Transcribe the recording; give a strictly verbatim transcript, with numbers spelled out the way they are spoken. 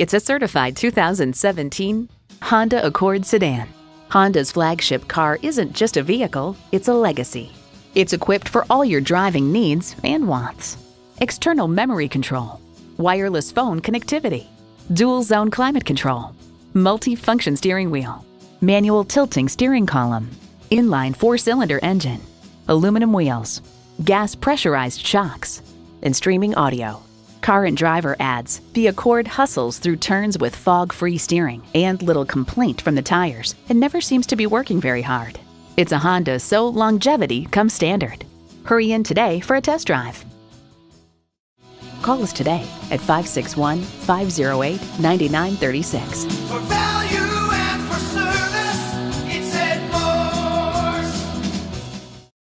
It's a certified two thousand seventeen Honda Accord sedan. Honda's flagship car isn't just a vehicle, it's a legacy. It's equipped for all your driving needs and wants. External memory control, wireless phone connectivity, dual zone climate control, multi-function steering wheel, manual tilting steering column, inline four-cylinder engine, aluminum wheels, gas pressurized shocks, and streaming audio. Car and Driver adds, the Accord hustles through turns with fog-free steering and little complaint from the tires, and never seems to be working very hard. It's a Honda, so longevity comes standard. Hurry in today for a test drive. Call us today at five six one, five oh eight, nine nine three six.